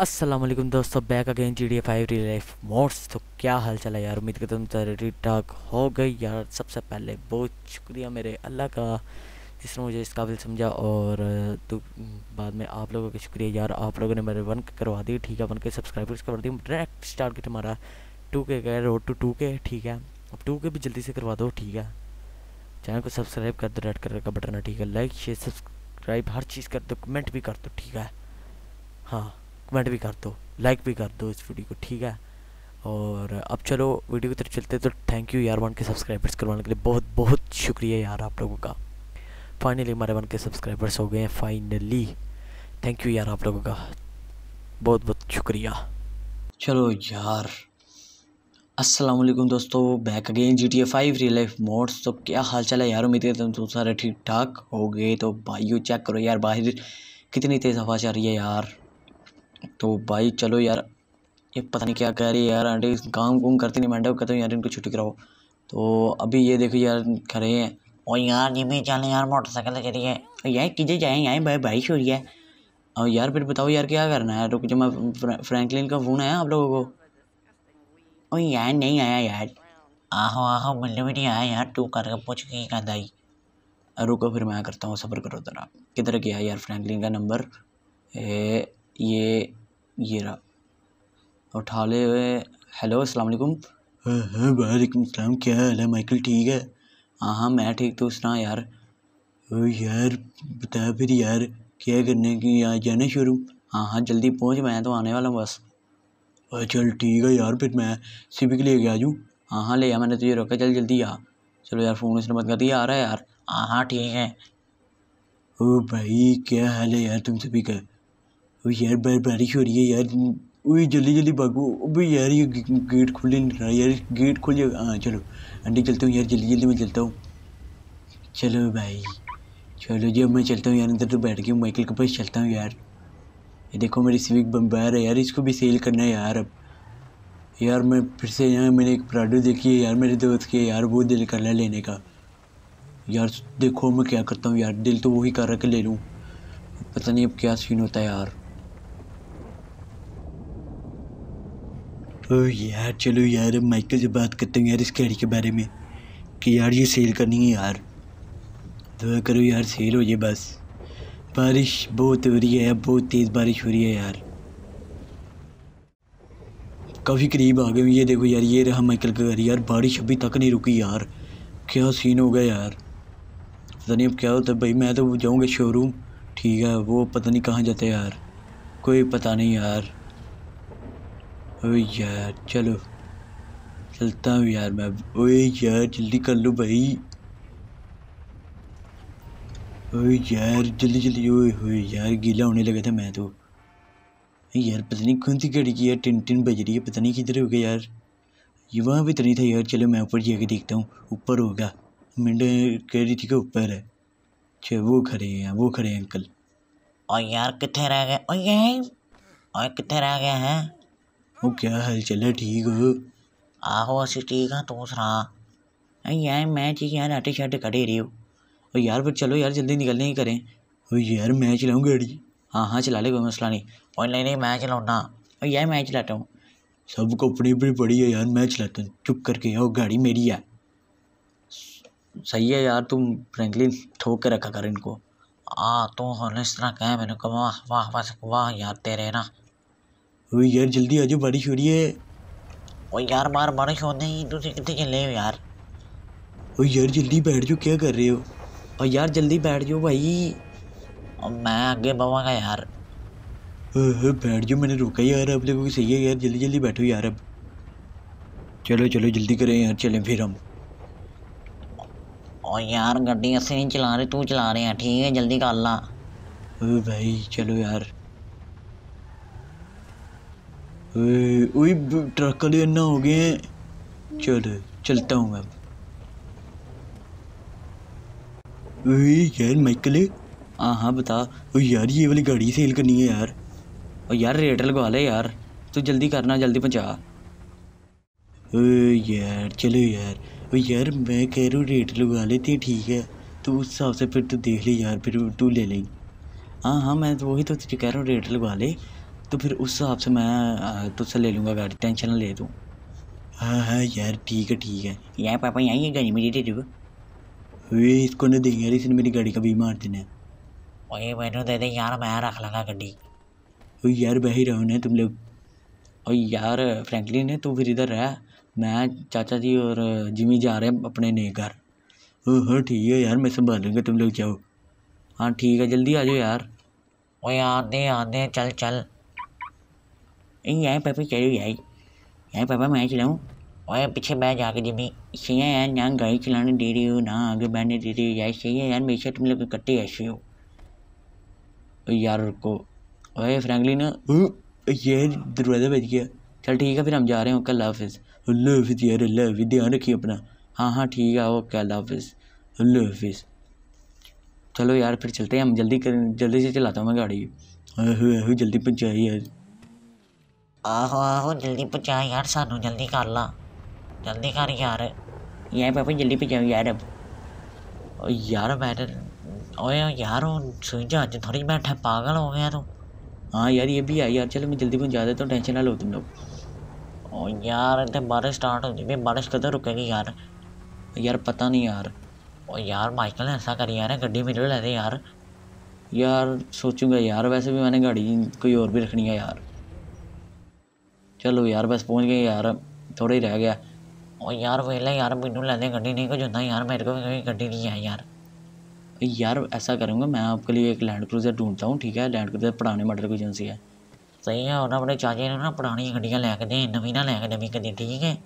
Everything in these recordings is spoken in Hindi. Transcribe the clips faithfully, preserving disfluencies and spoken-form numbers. अस्सलाम वालेकुम दोस्तों, back again G T A five real life mods. तो क्या हाल चला यार, उम्मीद करता हूँ तुम ठीक ठाक हो गई यार। सबसे पहले बहुत शुक्रिया मेरे अल्लाह का जिसने मुझे इस काबिल समझा, और तो बाद में आप लोगों का शुक्रिया यार, आप लोगों ने मेरे वन के करवा दी, ठीक है, वन के सब्सक्राइबर्स करवा दी। डायरेक्ट स्टार्ट के हमारा टू के गए, रोड टू टू के, ठीक है। अब टू के भी जल्दी से करवा दो, ठीक है। चैनल को सब्सक्राइब कर दो, रेड कलर का बटन है, ठीक है। लाइक शेयर सब्सक्राइब हर चीज़ कर दो, कमेंट भी कर दो, ठीक है। हाँ, कमेंट भी कर दो, लाइक भी कर दो इस वीडियो को, ठीक है। और अब चलो वीडियो की तरफ चलते हैं। तो थैंक यू यार वन के सब्सक्राइबर्स करवाने के लिए, बहुत बहुत शुक्रिया यार आप लोगों का। फाइनली हमारे वन के सब्सक्राइबर्स हो गए हैं, फाइनली। थैंक यू यार आप लोगों का, बहुत बहुत शुक्रिया। चलो यार, अस्सलाम वालेकुम दोस्तों, back again G T A five real life mods. तो क्या हाल चाल है यार, उम्मीद करता हूँ तुम सारे ठीक ठाक हो गए। तो भाइयों चेक करो यार, बाहर कितनी तेज़ हवा चल रही है यार। तो भाई चलो यार, ये पता नहीं क्या कह रही है यार आंटी, काम कुम करती नहीं, मैंडा कहता हूँ यार इनको छुट्टी कराओ। तो अभी ये देखो यार खड़े हैं, और यार जिम्मी चलें यार, मोटरसाइकिल चली है यार, किधर जाएँ यार, भाई बारिश हो रही है। और यार फिर बताओ यार क्या करना है। रुक, जब मैं फ्रैंकलिन का फ़ोन आया आप लोगों को, और यार नहीं आया यार, आहो आहो मिलने भी नहीं आया यार, तू करके पूछ के कहता ही। रुको फिर मैं करता हूँ, सब्र करो जरा। किधर गया यार फ्रैंकलिन का नंबर, ये ये रहा, उठा ले। हेलो अस्सलाम वालेकुम। हाँ वालेकुम सलाम, क्या हाल है माइकल, ठीक है? हाँ हाँ मैं ठीक, तो सुना यार। ओ यार बता फिर यार क्या करने की, यहाँ जाना शोरूम? हाँ हाँ जल्दी पहुँच, मैं तो आने वाला हूँ बस। और चल ठीक है यार, फिर मैं सिविक ले गया जूँ। हाँ हाँ ले आ, मैंने तुझे रोका, चल जल्दी आ। चलो यार फ़ोन उसने बंद कर दिया, आ रहा है यार। हाँ हाँ ठीक है। ओ भाई क्या हाल है यार तुम सभी का। ओ यार बार बारिश हो रही है यार, वही जल्दी जल्दी भागो। अभी यार ये गेट खुले नहीं रहा यार, गेट खुल जाएगा। हाँ चलो आंटी चलता हूँ यार, जल्दी जल्दी मैं चलता हूँ। चलो भाई चलो जी, अब मैं चलता हूँ यार अंदर, तो बैठ के माइकल के पास चलता हूँ यार। ये देखो मेरी सिविक बम्बार है यार, इसको भी सेल करना है यार। अब यार मैं फिर से यहाँ, मैंने एक प्राडो देखी है यार मेरे दोस्त के यार, वो दिल कर रहा है लेने का यार। देखो मैं क्या करता हूँ यार, दिल तो वही कर रहा कि ले लूँ, पता नहीं अब क्या सीन होता है यार। ओ यार चलो यार माइकल से बात करते हैं यार इस गाड़ी के बारे में, कि यार ये सेल करनी है यार, दुआ करो यार सेल हो जाए बस। बारिश बहुत हो रही है, बहुत तेज़ बारिश हो रही है यार, काफ़ी करीब आ गए। ये देखो यार, ये रहा माइकल का घर यार, बारिश अभी तक नहीं रुकी यार, क्या सीन हो गया यार, पता नहीं अब क्या होता है भाई। मैं तो जाऊँगा शोरूम, ठीक है, वो पता नहीं कहाँ जाते यार, कोई पता नहीं यार। ओ यार चलो चलता हूँ यार मैं। ओए यार जल्दी कर लो भाई, ओए यार जल्दी जल्दी। ओए ओए यार गीला होने लगा था मैं तो यार, पता नहीं कौन सी गाड़ी की यार टिन टिन बज रही है, पता नहीं किधर हो गया यार। ये वहाँ भी तो नहीं था यार, चलो मैं ऊपर जाके देखता हूँ, ऊपर होगा। मिंडे कह रही थी कि ऊपर है। अच्छा वो खड़े हैं, वो खड़े हैं अंकल। और यार कितने रह गए, और यार और कितने रह गए हैं। वो क्या हाल चल है, ठीक हो? आहो अस ठीक है, तू सुना यार। मैच यार आटे शाटे कटे रही हो। और यार फिर चलो यार जल्दी निकलने ही करें। और यार मैं चलाऊँ गाड़ी? हाँ हाँ चला ले, कोई मसला नहीं। और नहीं नहीं मैं चलाऊँगा, और यार मैं चलाता हूँ। सबको अपनी अपनी पड़ी है यार, मैं चलाता हूँ, चुप करके आओ, गाड़ी मेरी है। सही है यार, तुम फ्रैंकलिन ठोक के रखा कर इनको। हाँ तो होने इस तरह कह मैंने, वाह वाह वाह वाह यार तेरे ना। ओ यार जल्दी आ जाओ, बारिश हो रही है। ओ यार मार बारिश होने ही दूसरे कितने चले हो यार। ओ यार जल्दी बैठ जाओ, क्या कर रहे हो? और यार जल्दी बैठ जाओ भाई, और मैं आगे बवागा यार। ओह बैठ जाओ, मैंने रोका यार आप लोगों को। सही है यार, जल्दी जल्दी बैठो यार, अब चलो चलो जल्दी करें यार, चलें फिर हम। और यार गाड़ी ऐसे नहीं चला रहे, तू चला रहे हैं, ठीक है जल्दी कर ला। ओ भाई चलो यार। वही ट्रक वाले अन्ना हो गए हैं, चलो चलता हूँ मैं अब। वही यार माइकल, हाँ हाँ बता। ओ यार ये वाली गाड़ी सेल करनी है यार, और यार रेट लगवा ले यार, तो जल्दी करना, जल्दी पहुँचा। ओ यार चलो यार। ओ यार मैं कह रहा हूँ रेट लगवा लेते हैं, ठीक है, तो उस हिसाब से फिर तू देख ले यार, फिर तू ले लें। हाँ हाँ मैं तो वही तो तुझे कह रहा हूँ, रेट लगवा ले, तो फिर उस हिसाब से मैं तुझसे ले लूँगा गाड़ी, टेंशन ना ले दूँ। हाँ हाँ यार ठीक है ठीक है यार, पापा यहाँ ये गाड़ी मेरी दे, वे इसको ना देंगे यार, इसने मेरी गाड़ी का भी मार देना है। ओए मैनू दे दे यार, मैं रख लगा गाड़ी। ओ यार बह ही रहो ना तुम लोग। और यार फ्रैंकलिन है तू फिर इधर रह, मैं चाचा जी और जिमी जा रहे हैं अपने नए घर। ओ हाँ ठीक है यार मैं संभाल लूँगा, तुम लोग जाओ। हाँ ठीक है जल्दी आ जाओ यार। ओए आते आते चल चल। यार पापा चलो यार, यार पापा मैं चलाऊँ। और पीछे बैठ जाके जिमी, सही है यार ना गाड़ी चलाने दे रही हो ना आगे बैठने दे रही हो यार, सही है यार मेरे साथ तुम लोग इकट्ठे ऐसे हो यार। रुको ओए फ्रैंकलिन ये दरवाज़ा बच गया। चल ठीक है फिर हम जा रहे हैं, ओके अल्लाह हाफिज़। अल्लाह हाफिज़ यार, अल्लाह हाफिज़, ध्यान रखिए अपना। हाँ हाँ ठीक है ओके अल्लाह हाफिज़, अल्लाह हाफिज़। चलो यार फिर चलते हैं हम, जल्दी कर जल्दी से चलाता हूँ मैं गाड़ी। आहो आहो जल्दी पहुँचा यार, आहो आहो जल्दी पहुँचा यार, सानू जल्दी कर ला, जल्दी कर यार। यार पापा जल्दी पहुँचाओ यार अब। और यार बैठ, ओए यार सुन जा आज थोड़ी बैठा, पागल हो गया तू। हाँ यार ये भी है यार, चलो मैं जल्दी पहुँचा देता हूँ, टेंशन ना लो तुम लोग। और यार इतने बारिश स्टार्ट हो जाए, बारिश कदर रुकेगी यार, यार पता नहीं यार। और यार माइकल ऐसा कर यार, गड्डी मेरे ले दे यार। यार सोचूंगा यार, वैसे भी मैंने गाड़ी कोई और भी रखनी है यार। चलो यार बस पहुँच गए यार, थोड़ा ही रह गया। और यार वेला यार मैनू लेने गड्डी नहीं कुछ होता यार, मेरे को कोई गड्डी नहीं है यार। यार ऐसा करूँगा मैं आपके लिए एक लैंड क्रूज़र ढूंढता हूँ, ठीक है। लैंड क्रूज़र पुराने मॉडल की एजेंसी है, सही है। और अपने चाचे ने ना पुरानी गड्डियाँ लै के दें, नवी ना लै के नवी कर दें, ठीक है।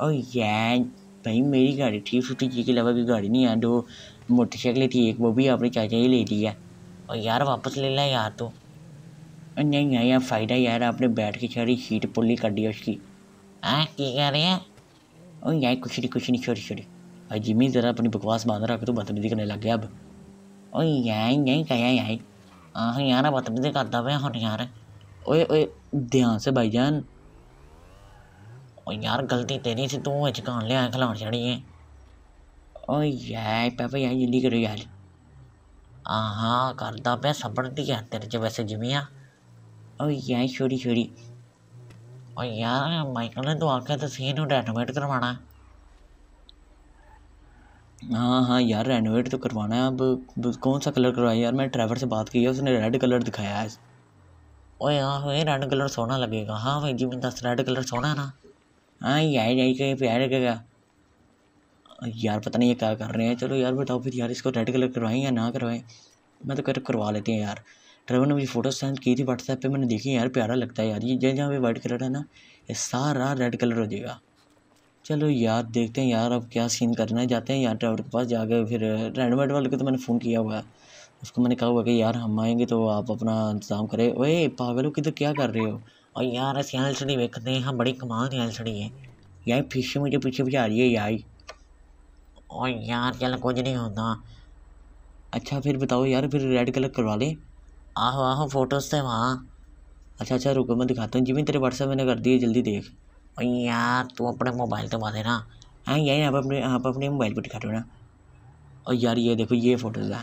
और यार भाई मेरी गाड़ी थी फिफ्टी जी के अलावा कोई गाड़ी नहीं है, दो मोटरसाइकिल थी, एक वो भी अपने चाचा ही ले ली है। और यार वापस ले ला यार तू। नहीं यार यार फ़ायदा यार, आपने बैठ के सारी शीट पुल्ली कर दी उसकी। हाँ क्या कह रहे हैं। और यार कुछ नहीं कुछ नहीं, छोटी छोटी। और जिमी ज़रा अपनी बकवास बांध रख, तो बदतमीजी करने लग गया अब। और यार यहीं कहा यार, हाँ यार बदतमीजी करता पे हम यार। ओए ओए ध्यान से भाईजान। और यार गलती तेरी से, तू अच्छे कान लिया खिलान चढ़ी है। और यार पापा यार जल्दी करो यार। हाँ हाँ करता पे, सबर दी यार तेरे से वैसे जिमी आ। और यार छोटी छोटी। और यार माइकल ने तो आके तो सीन रेनोवेट करवाना है। हाँ हाँ यार रेनोवेट तो करवाना है, अब कौन सा कलर करवाया यार। मैं ड्राइवर से बात की है, उसने रेड कलर दिखाया है। ओए हाँ भाई रेड कलर सोना लगेगा। हाँ भाई जी मैं दस रेड कलर सोना है ना। हाँ यार यही कहीं प्यार लगेगा यार, पता नहीं ये क्या कर रहे हैं। चलो यार बताओ फिर यार, इसको रेड कलर करवाएं या ना करवाएं। मैं तो कह रहा करवा लेते हैं यार। ड्राइवर ने मुझे फोटो सेंड की थी व्हाट्सएप पे, मैंने देखी यार, प्यारा लगता है यार। ये जहाँ जहाँ पे वाइट कलर है ना, ये सारा रेड कलर हो जाएगा। चलो यार देखते हैं यार अब क्या सीन करना है। जाते हैं यार ड्राइवर के पास, जाकर फिर रेडमेड वाले को तो मैंने फ़ोन किया हुआ है, उसको मैंने कहा हुआ कि यार हम आएंगे तो आप अपना इंतजाम करें। ओए पागलों किधर क्या कर रहे हो। और यार ऐसी एल सड़ी देखते हैं हम, बड़ी कमाल की एल सड़ी है यार, पीछे मुझे पीछे पीछे आ रही है यार। और यार चल कुछ नहीं होता। अच्छा फिर बताओ यार, फिर रेड कलर करवा लें। आहो आहो फोटोज़ थे वहाँ। अच्छा अच्छा रुको मैं दिखाता हूँ, जिमी तेरे व्हाट्सएप मैंने कर दिए, जल्दी देख। और यार तू अपने मोबाइल तो मारे ना। हाँ यार आप अपने आप अपने मोबाइल पर दिखा दो ना। और यार ये देखो ये फ़ोटोज़ है।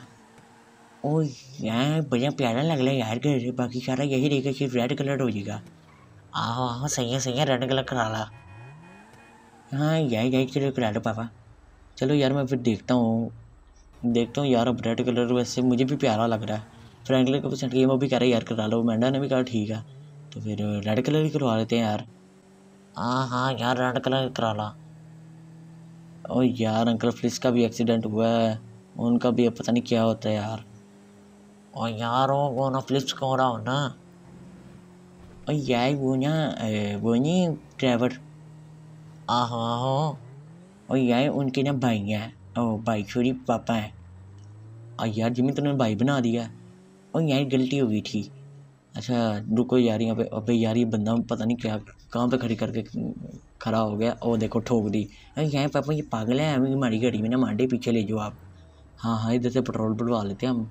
ओ यार बढ़िया प्यारा लग रहा है यार, बाकी सारा यही रहेगा, सिर्फ रेड कलर हो जाएगा। आहो आहो सही है सही है, रेड कलर करा ला। हाँ यार यही कलर करा लो पापा। चलो यार मैं फिर देखता हूँ देखता हूँ यार, अब रेड कलर वैसे मुझे भी प्यारा लग रहा है। फ्रैंकलिन को सेंड किया, वो भी कह रहा है यार करा लो, मैंडा ने भी कहा ठीक है, तो फिर रेड कलर ही करवा लेते हैं यार। हाँ हाँ यार रेड कलर करा ला। और यार अंकल फ्लिस का भी एक्सीडेंट हुआ है, उनका भी पता नहीं क्या होता है यार। और यार वो ना फ्लिस को रहा हो ना। और यार वो ना वो नहीं ड्राइवर, आहो आहो। और यार उनके ना भाई हैं, ओ भाई छोड़ी पापा हैं। और यार जिमी तुमने भाई बना दिया। और यार गलती हो गई थी। अच्छा रुको यार यहाँ पे, अबे यार ये बंदा पता नहीं क्या कहाँ पे खड़ी करके खड़ा हो गया। ओ देखो ठोक दी। अरे यार पापा ये पागल है, हमें हमारी गाड़ी में ना मांडे, पीछे ले जाओ आप। हाँ हाँ इधर से पेट्रोल भरवा लेते हैं हम,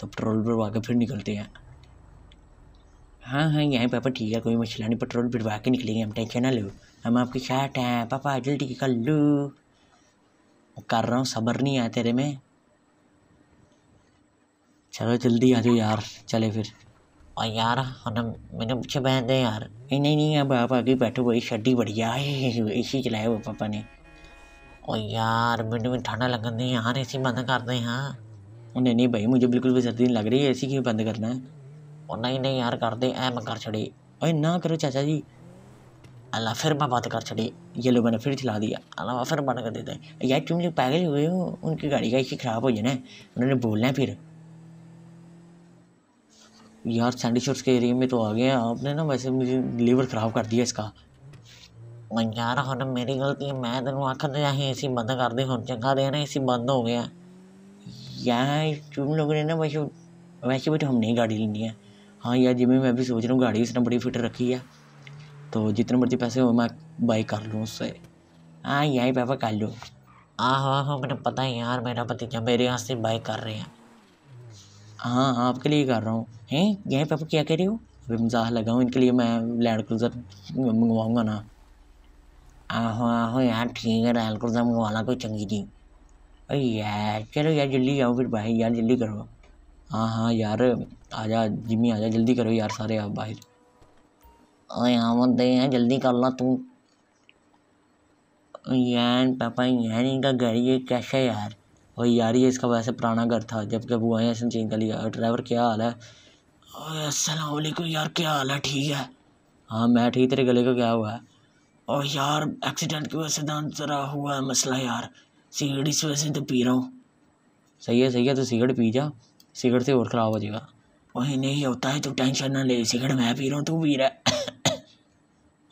तो पेट्रोल भरवा के फिर निकलते हैं। हाँ हाँ यार पापा ठीक है, कोई मसला नहीं, पेट्रोल भरवा के निकलेंगे हम, टेंशन ना लो, हम आपके साथ हैं पापा, जल्दी कर लो। कर रहा हूँ, सब्र नहीं है तेरे में। चलो जल्दी आ जाओ यार, चले फिर। और यार मैंने पूछा बहन दे यार, नहीं नहीं अब आप आगे बैठो, बड़ी शड्डी बढ़िया है, ऐसी चलाया वो पापा ने। और यार मिनट में ठंडा लगन दे यार, ऐसी बंद कर दें। हाँ नहीं नहीं भाई मुझे बिल्कुल भी सर्दी नहीं लग रही है, ऐसी क्यों बंद करना है। और नहीं नहीं यार कर दे ऐ, मैं कर छड़ी। और ना करो चाचा जी, अल्लाह फिर मैं बात कर चली, ये लो मैंने फिर चला दिया, अल्लाह फिर बंद कर देता है। यार तुम जो पागल हुए हो, उनकी गाड़ी का इसी ख़राब हो जाना है, उन्होंने बोलना है फिर। यार सैंडी शॉर्ट्स के एरिया में तो आ गया, आपने ना वैसे मुझे लीवर ख़राब कर दिया इसका। और यार हम मेरी गलती है, मैं तेन आखन दिया ऐसी बंद कर दी, हम चंगा देना ऐसी बंद हो गया। यार तुम लोगों ने ना वैसे वैसे भी तो हम नहीं गाड़ी लेनी है। हाँ यार जिम्मी मैं भी सोच रहा हूँ गाड़ी इसने बड़ी फिट रखी है, तो जितने मर्जी पैसे हो मैं बाई कर लूँ उससे। हाँ यही पापा कर लूँ। आहो आहो मैंने पता है यार, मेरा भतीजा मेरे यहाँ से बाई कर रहे हैं। हाँ हाँ आपके लिए कर रहा हूँ। हैं यही पापा क्या कह रहे हो, अभी मजाक लगाऊँ, इनके लिए मैं लैंड क्रूज़र मंगवाऊँगा ना। आहो आहो यार ठीक है, लैंड क्रूज़र मंगवाना कोई चंगी थी। अरे यार चलो यार जल्दी आओ फिर बाहर यार, जल्दी करो। हाँ हाँ यार आजा जिम्मी आजा, जल्दी करो यार सारे आप बाहर। और यहाँ मत दे यार, जल्दी कर ला तू। यार पापा यार इनका घर ये कैसा यार। और यार ये इसका वैसे पुराना घर था, जबकि वो आए इसने चेंज कर लिया। ड्राइवर क्या हाल है? अस्सलाम वालेकुम यार क्या हाल है? ठीक है। हाँ मैं ठीक, तेरे गले को क्या हुआ है? और यार एक्सीडेंट की वजह से दान जरा हुआ है मसला यार, सिगरेट इस वजह से तो पी रहा हूँ। सही है सही है, तो सिगरेट पी जा, सिगरेट से और ख़राब हो जाएगा। वही नहीं होता है, तो टेंशन ना ले, सिगरेट मैं पी रहा हूँ तू पी रहा है।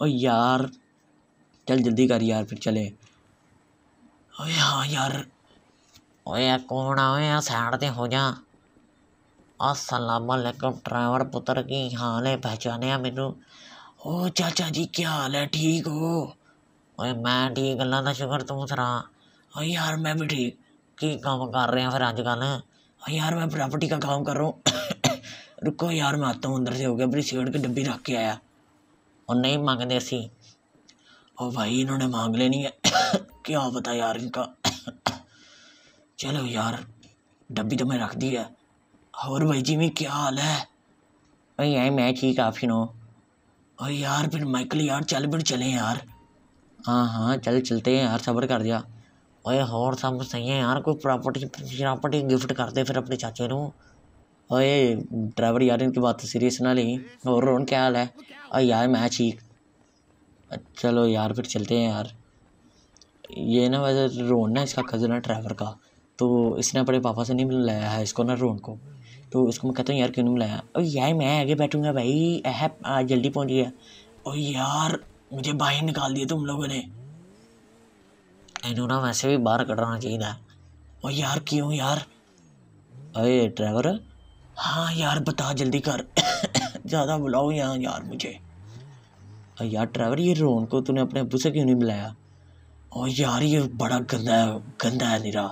ओ यार चल जल्दी कर यार फिर चले। ओए हाँ यार, ओए यार कौन आए यार, साइड से हो जा। अस्सलाम वालेकुम ड्राइवर पुत्र, की हाल है? पहचाने आ मैनू? ओ चाचा जी क्या हाल है, ठीक हो? ओए मैं ठीक अल्लाह दा शुक्र, तू सुना? ओ यार मैं भी ठीक। की काम कर रहे हैं फिर अज कल? ओ यार मैं प्रॉपर्टी का काम कर रहा हूँ। रुको यार मैं आता हूँ अंदर से, हो गया अपनी सिगरेट की डब्बी रख के आया। और नहीं मांगते असी। ओ भाई इन्होंने मांग लेनी है। क्या पता यार इनका। चलो यार डब्बी तो मैं रख दी है। और भाई जी में क्या हाल है? भाई यार मैं ठीक, आप सुनो? और यार फिर माइकल यार चल फिर चलें यार। हाँ हाँ चल चलते हैं यार, सब्र कर दिया। ओए और सब सही है यार, कोई प्रॉपर्टी प्रॉपर्टी गिफ्ट कर दे फिर अपने चाचे को। ओए ड्राइवर यार इनकी बात सीरियस ना ली। और रोन क्या हाल है? और यार मैं ठीक। चलो यार फिर चलते हैं यार। ये ना वैसे रोन ना इसका कज़न है ड्राइवर का, तो इसने अपने पापा से नहीं मिलाया है इसको ना, रोन को। तो इसको मैं कहता हूँ यार क्यों नहीं मिलाया? और यार मैं आगे बैठूँगा भाई, अह जल्दी पहुँच गया। और यार मुझे बाहर निकाल दिया तुम लोगों ने, इन्हों ना वैसे भी बाहर कटाना चाहिए। और यार क्यों यार? अरे ड्राइवर हाँ यार बता जल्दी कर। ज़्यादा बुलाओ यहाँ यार मुझे। और यार ड्राइवर ये रोन को तूने अपने अबू से क्यों नहीं बुलाया? और यार ये बड़ा गंदा गंदा है निरा।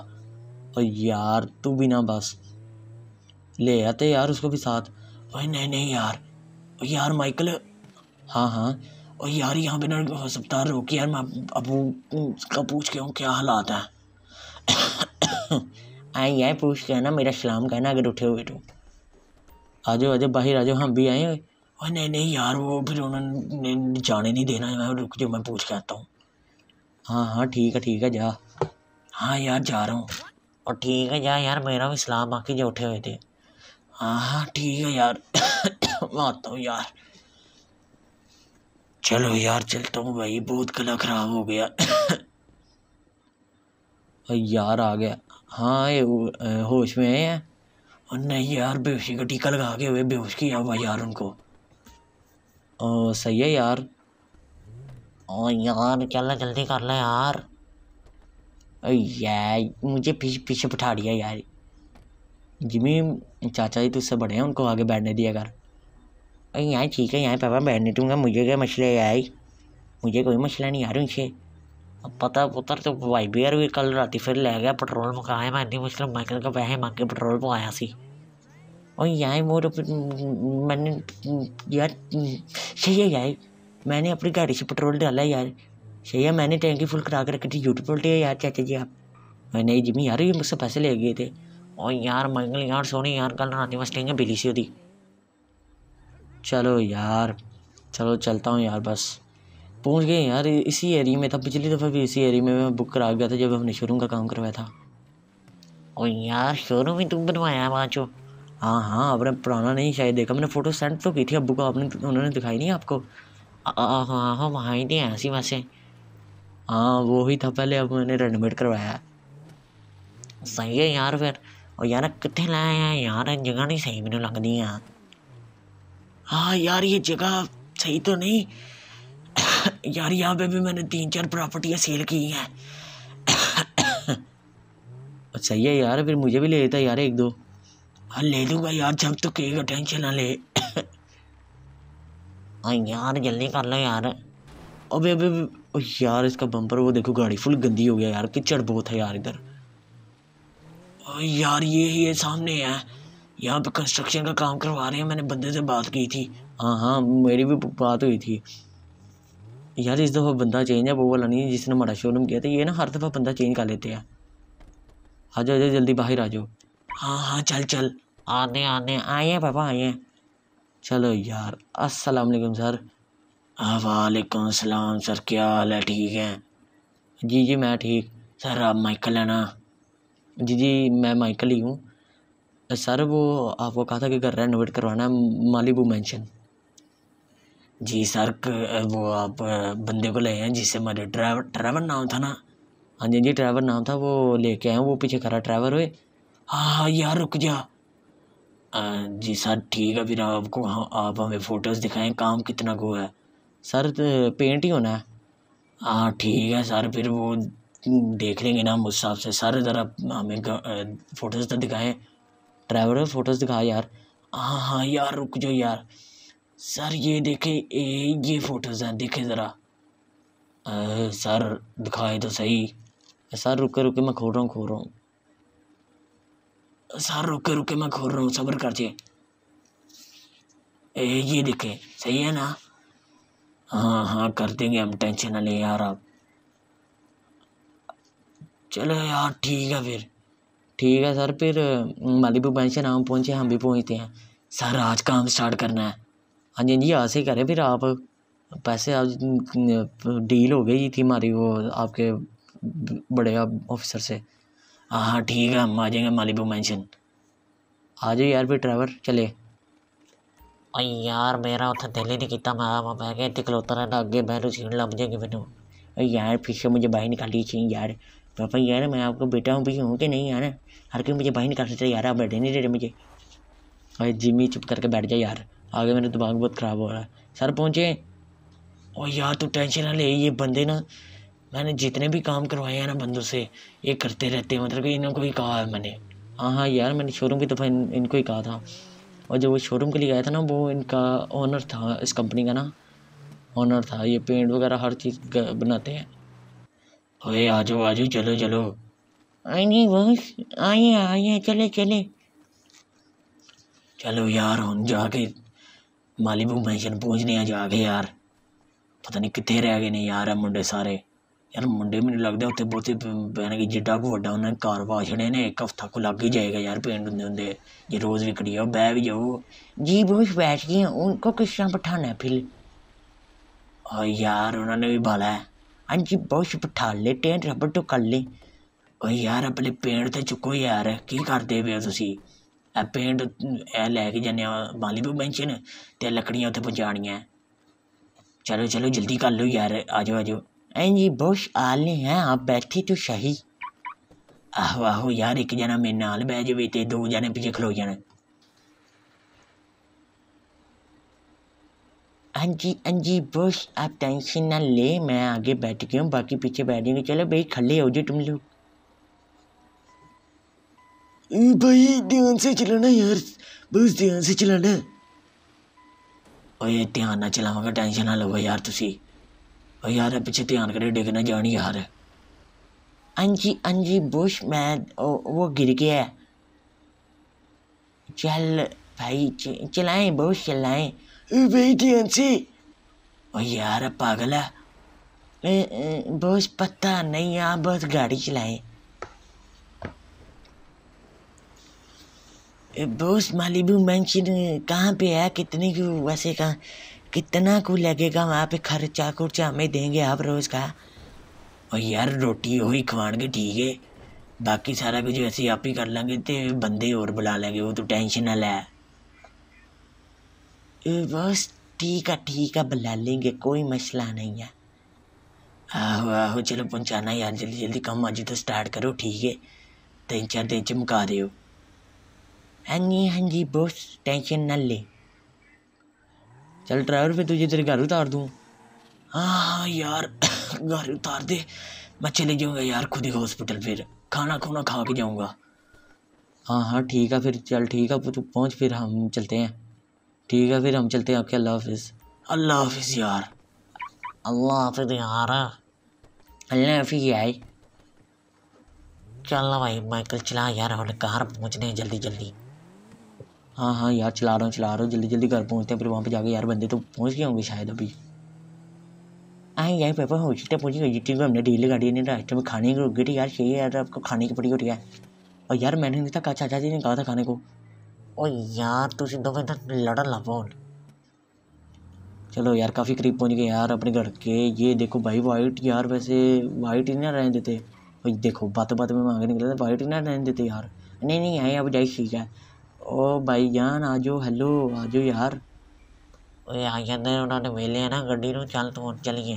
और यार तू भी ना बस ले आते यार उसको भी साथ। अरे नहीं नहीं यार। और यार माइकल हाँ हाँ। और यार यहाँ पे ना हस्पताल रोके यार, मैं अबू का पूछ के हूँ क्या हालात है। आए यार पूछ के ना, मेरा सलाम कहना अगर उठे हुए तो। आ जाओ आ जाओ बाहर आ जाओ, हम भी आए हुए। और नहीं नहीं यार वो फिर उन्होंने जाने नहीं देना, मैं रुक जाओ मैं पूछ के आता हूँ। हाँ हाँ ठीक है ठीक है जा। हाँ यार जा रहा हूँ। और ठीक है जा यार, मेरा भी सलाम आके जो उठे हुए थे। हाँ हाँ ठीक है यार। मैं आता हूँ यार। चलो यार चलता हूँ भाई, बहुत गला ख़राब हो गया। यार आ गया। हाँ ये होश में आए हैं? और नहीं यार बेहोशी का टीका लगा के हुए बेहोश किया हुआ यार उनको। ओ सही है यार। ओ यार चल जल्दी कर ले यार। ओ यार मुझे पीछे पीछे बिठा दिया यार। जिम्मी चाचा जी तुझसे बड़े हैं, उनको आगे बैठने दिया कर। ओ यार ठीक है यार पापा बैठने दूँगा, मुझे क्या मसला है यार, मुझे कोई मसला नहीं यार उनसे। पता पुत्र तो भाई भी यार भी कल राती फिर ले गया पेट्रोल मुकाया, मैं इतनी मुश्किल माइकल का पैसे मांग के पेट्रोल पवाया सी। और यार मोर मैंने यार सही है यार, मैंने अपनी गाड़ी से पेट्रोल डाला यार, सही है मैंने टैंकी फुल करा के रखी थी। झूठ बोलते हैं यार चाचा जी आप। नहीं जिम्मी यार ये मुझसे पैसे ले गए थे। और यार माइकल यार सोनी यार कल रात मस्टिंग है बिली सी होती। चलो यार, चलो चलता हूँ यार। बस पहुँच गए यार, इसी एरिया में था। पिछली दफ़ा भी इसी एरिया में मैं बुक करा गया था जब हमने शोरूम का काम करवाया था। और यार शोरूम ही तुम बनवाया माचो? हाँ हाँ, आपने पुराना नहीं शायद देखा, मैंने फ़ोटो सेंड तो की थी अब्बू को, आपने उन्होंने दिखाई नहीं आपको? हाँ हाँ हाँ वहाँ ही थे ऐसी वैसे। हाँ वो ही था पहले, अब मैंने रेडीमेड करवाया। सही है यार फिर। और यार कितने लाया यार, जगह नहीं सही मैंने लगनी है। हाँ यार ये जगह सही तो नहीं यार, यहाँ पे भी मैंने तीन चार प्रॉपर्टियाँ सेल की हैं। सही है यार, फिर मुझे भी ले लेता यार एक दो। हाँ ले लूँगा यार, जब तो कहेगा, टेंशन ना ले। हाँ यार जल्दी कर लो यार। अबे अबे अबे यार इसका बम्पर, वो देखो गाड़ी फुल गंदी हो गया यार, कीचड़ बहुत है यार इधर। यार ये ये सामने है, यहाँ पे कंस्ट्रक्शन का काम करवा रहे हैं, मैंने बंदे से बात की थी। हाँ हाँ मेरी भी बात हुई थी यार। इस दफ़ा बंदा चेंज है, वो वाला नहीं जिसने हमारा शोरूम किया था। ये ना हर दफ़ा बंदा चेंज कर लेते हैं। आ जाओ जाओ जल्दी बाहर आ जाओ। हाँ हाँ चल चल, आने आने आए हैं पापा आए हैं। चलो यार, अस्सलाम वालेकुम सर। वालेकुम सलाम सर, क्या हाल है? ठीक है जी जी मैं ठीक। सर आप माइकल है ना? जी जी मैं माइकल ही हूँ सर। वो आपको कहा था कि घर रेनोवेट करवाना है, मालिबू मैंशन। जी सर, वो आप बंदे को ले आए हैं जिससे हमारे ड्राइवर ड्राइवर नाम था ना? हाँ जी जी ड्राइवर नाम था, वो लेके आए हैं, वो पीछे खड़ा ड्राइवर हुए। हाँ हाँ यार रुक जा। आ, जी सर ठीक है, फिर आपको हाँ, आप हमें फ़ोटोज़ दिखाएं, काम कितना को है? सर पेंट ही होना है। हाँ ठीक है सर, फिर वो देख लेंगे ना हम उस हिसाब से। सर ज़रा हमें फ़ोटोज़ तो दिखाएं। ड्राइवर फ़ोटोज़ दिखा यार। हाँ हाँ यार रुक जाओ यार। सर ये देखें, ये फ़ोटोज़ हैं, देखें ज़रा। सर दिखाए तो सही। सर रुके रुके मैं खोल रहा हूँ खोल रहा हूँ सर रुके रुके मैं खोल रहा हूँ सब्र करके। ये देखें, सही है ना? हाँ हाँ कर देंगे हम, टेंशन ना लें यार आप। चलो यार ठीक है फिर। ठीक है सर, फिर मालिबू मैंशन हम पहुँचे, हम भी पहुँचते हैं। सर आज काम स्टार्ट करना है। हाँ जी जी आज से करें फिर आप। पैसे आज डील हो गई थी हमारी वो आपके बड़े ऑफिसर से। हाँ हाँ ठीक है, हम आ जाएंगे मालिबू मैंशन। आ जाओ यार फिर ड्राइवर, चले। और यार मेरा उत्तर दिल ही नहीं किया, मैं मैं क्या इकलौता रहना, अगे बैठो सीट लग जाएगी मैनू। यार पीछे मुझे बाहर निकाली चाहिए यार। पापा यार मैं आपका बेटा हूँ, भी हूँ कि नहीं यार? हर कोई मुझे बाहर निकाल सकता है यार, आप बैठे नहीं दे रहे मुझे। अरे जिम्मी चुप करके बैठ जा यार, आगे मेरा दिमाग बहुत ख़राब हो रहा है। सर पहुँचे। और यार तू टेंशन ना ले, ये बंदे ना मैंने जितने भी काम करवाए हैं ना बंदों से, ये करते रहते हैं, मतलब कि इनको ही कहा है मैंने। हाँ हाँ यार मैंने शोरूम की दफ़ा इन, इनको ही कहा था। और जब वो शोरूम के लिए आया था ना, वो इनका ओनर था, इस कंपनी का ना ओनर था। ये पेंट वगैरह हर चीज़ बनाते हैं। अरे आ जाओ आ जाओ, चलो चलो। आइए बस, आइए आइए, चले चले। चलो यार हम जाके मालिबू मैंशन पहुँचने हैं जाके यार। पता नहीं कितने रह गए ने यार मुंडे सारे। यार मुंडे मैंने लगता उत्थे बहुत ही जिड्डा को व्डा उन्होंने घर पा छड़े ने, एक हफ्ता को लग ही जाएगा यार पेंट होंगे होंगे। जो रोज़ विकड़ी हो बह भी जाओ जी बहुत बैठ गई, उनको किस तरह बैठाना है फिर? और यार उन्होंने भी भाला है। हाँ जी बहुत बिठा ले, टेंट रबड़ तो कर ले। और यार अपने पेंट तो चुको यार, की करते पे हो तुम? पेंट लैके जाने मालिबू मैंशन, तो लकड़ियाँ उत्थे पहुँचानियां। चलो चलो जल्दी कर लो यार, आ जाओ आ जाओ। हाँ जी बहुत आले हैं, आप बैठे तो सही। आहो आहो यार, एक जना मेरे नाल बह जाए तो दो जने पीछे खलो जाने। हाँ जी हाँ जी बस, आप टेंशन ना ले, मैं आगे बैठ गया हूँ, बाकी पीछे बैठ जाएंगे। चलो भाई खले हो जाओ तुम लोग। भाई ध्यान से चलाना यार, बस ध्यान से चलाना। ओए ध्यान ना चलावांगा, टेंशन ना लो यार तुसी। और यार पीछे ध्यान करे, डिग ना जानी यार। हाँ जी हाँ जी बस, मैं वो गिर गया। चल भाई चलाएं बस चलाएं। भाई ध्यान से। और यार पागल है बस, पता नहीं आप बस गाड़ी चलाएं। बॉस मालिबू मेंशन कहाँ पे है, कितने की वैसे का कितना को लगेगा, वहाँ पे खर्चा खुर्चा हमें देंगे आप रोज़ का। और यार रोटी वही खवाएंगे ठीक है, बाकी सारा कुछ वैसे आप ही कर लेंगे, तो बंदे और बुला लेंगे, वो तो टेंशन ना ले। बस ठीक है ठीक है बुला लेंगे, कोई मसला नहीं है। आहो आहो चलो पहुँचाना यार जल्दी जल्दी, कम आज तो स्टार्ट करो ठीक है, तीन चार दिन चमका दो। हाँ जी हाँ जी बॉस टेंशन ना ले। चल ड्राइवर फिर तुझे तेरे घर उतार दूँ। हाँ हाँ यार घर उतार दे, मैं चले जाऊँगा यार खुद ही हॉस्पिटल, फिर खाना खुना खा के जाऊँगा। हाँ हाँ ठीक है फिर, चल ठीक है तू पहुँच, फिर हम चलते हैं। ठीक है फिर हम चलते हैं आपके, अल्लाह हाफिज़। अल्लाह हाफिज़ यार, अल्लाह हाफिज़ यार, अल्लाह हाफिज़ यार। चल भाई माइकल चला यार, हम घर पहुँचने हैं जल्दी जल्दी। हाँ हाँ यार चला रहा हूँ चला रहा हूँ, जल्दी जल्दी घर पहुँचते हैं, फिर वहाँ पे जाके यार बंदे तो पहुँच गए होंगे शायद अभी। हाँ यार पापा हॉस्पिटल पहुँच गए, जितनी को हमने ढील गाड़ी ने रास्ते में खाने की रुक गई थी यार, चाहिए यार आपको खाने की पड़ी हो रही है। और यार मैंने नहीं था कहा, चाचा जी ने कहा था खाने को। और यार तुम दो मिनट लड़न ला पाओ। चलो यार काफ़ी करीब पहुँच गए यार अपने घर के। ये देखो भाई वाइट यार, वैसे वाइट ही ना रहने देते, और देखो बातों बातों में मांगने निकले थे, वाइट ही ना रहने देते यार। नहीं नहीं यार अब जाइए ठीक है। ओ भाई जान आ जाओ, हेलो आ जाओ यार। ओए आ जाते हैं उन्होंने वेले है ना गड्डी नूं, चल तू चलिए।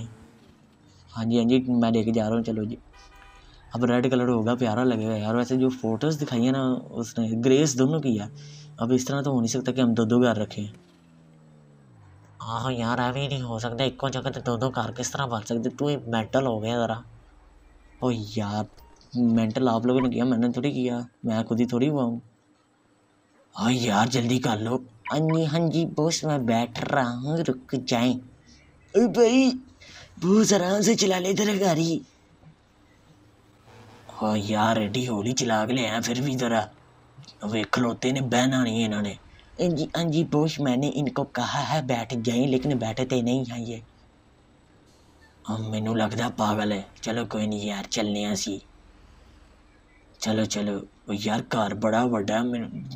हाँ जी हाँ जी मैं लेके जा रहा हूँ, चलो जी। अब रेड कलर होगा प्यारा लगेगा यार, वैसे जो फोटोज़ दिखाई है ना उसने ग्रेस दोनों की यार, अब इस तरह तो हो नहीं सकता कि हम दो दो घर रखें। हाँ यार अभी नहीं हो सकता, एक जगह तो दो दो घर किस तरह भर सकते, तू मेंटल हो गया ज़रा। ओ यार मेंटल आप लोगों ने किया, मैंने थोड़ी किया, मैं खुद ही थोड़ी हुआ हूँ। हाँ यार जल्दी कर लो। हाँ जी हाँ जी बॉस मैं बैठ रहा हूँ, रुक जाए। अरे भाई बॉस आराम से चला ले तेरा गाड़ी। हाँ यार रेडी होली चला के ले आए, फिर भी ज़रा वे खलोते ने बहना नहीं है इन्होंने। हाँ जी हाँ जी बॉस मैंने इनको कहा है बैठ जाए, लेकिन बैठते नहीं हैं ये। हाँ मैनू लगता पागल है, चलो कोई नहीं यार चलने असी, चलो चलो। यार घर बड़ा बड़ा,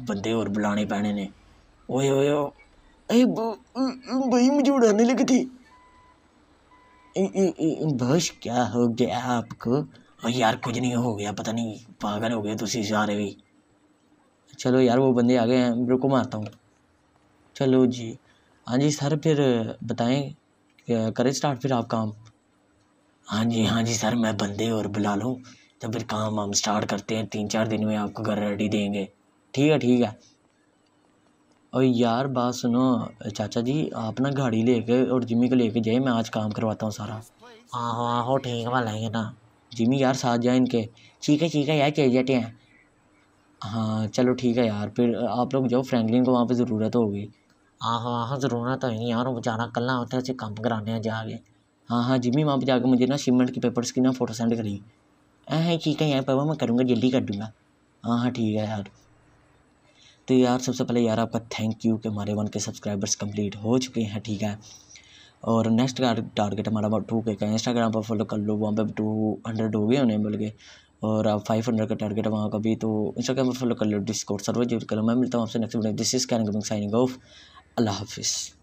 बंदे और बुलाने पैने ने। ओए ओए ओए भाई मुझे उड़ाने लगी थी। बस क्या हो गया आपको? और यार कुछ नहीं हो गया, पता नहीं पागल हो गए तुसी सारे भी। चलो यार वो बंदे आ गए हैं, रुको मारता हूँ। चलो जी हाँ जी सर, फिर बताएं करें स्टार्ट फिर आप काम। हाँ जी हाँ जी सर मैं बंदे और बुला लूँ, तो फिर काम हम स्टार्ट करते हैं, तीन चार दिन में आपको घर रेडी देंगे। ठीक है ठीक है। और यार बात सुनो चाचा जी, आप ना गाड़ी लेके और जिमी को लेके जाइए, मैं आज काम करवाता हूँ सारा। आहो आहो ठीक है लाएंगे ना जिमी यार, साथ जाए इनके। ठीक है ठीक है यार चले जाते हैं। हाँ चलो ठीक है यार, फिर आप लोग जाओ, फ्रैंकलिन को वहाँ पे ज़रूरत होगी। आहो आहो ज़रूरत होगी यार, वो बेचारा कल्ला होता है, काम कराने जाके। हाँ हाँ जिमी वहाँ पे जाके मुझे ना शिपमेंट के पेपर्स की ना फ़ोटो सेंड करी। हाँ ठीक है यार पापा मैं करूँगा, जल्दी कर दूँगा। हाँ हाँ ठीक है यार। तो यार सबसे पहले यार आपका थैंक यू कि हमारे वन के सब्सक्राइबर्स कंप्लीट हो चुके हैं ठीक है। और नेक्स्ट टारगेट हमारा टू के का, इंस्टाग्राम पर फॉलो कर लो, वहाँ पर टू हंड्रेड हो गए उन्हें बल्कि, और आप फाइव हंड्रेड का टारगेट वहाँ का भी, तो इंस्टाग्राम पर फॉलो कर लो, डिस्कॉर्ड सर्वर ज्वाइन कर लो। मैं मिलता हूँ आपसे next video, this is can signing off, अल्लाह हाफिज़।